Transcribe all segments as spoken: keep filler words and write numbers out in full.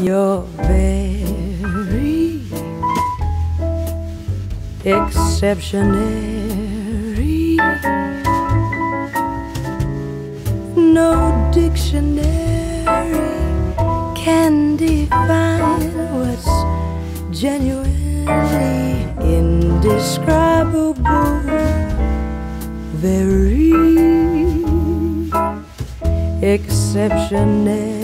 You're very exceptionary. No dictionary can define what's genuinely indescribable. Very exceptionary.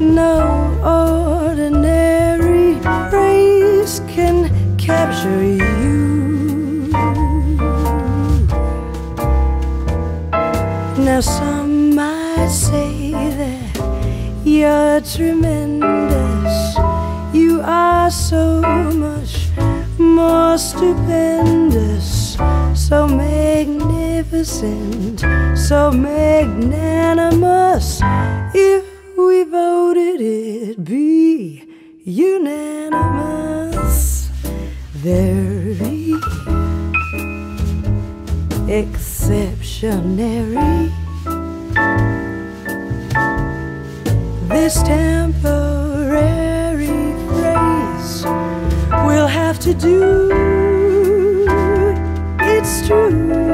No ordinary phrase can capture you. Now some might say that you're tremendous. You are so much more stupendous, so magnificent, so magnanimous. If we voted it be unanimous. Very exceptionary. This temporary phrase will have to do. It's true.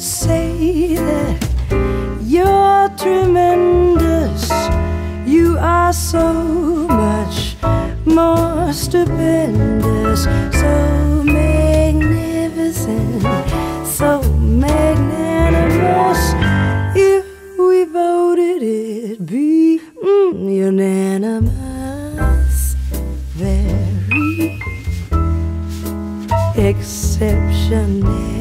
Say that you're tremendous. You are so much more stupendous, so magnificent, so magnanimous. If we voted it be mm, unanimous. Very exceptional.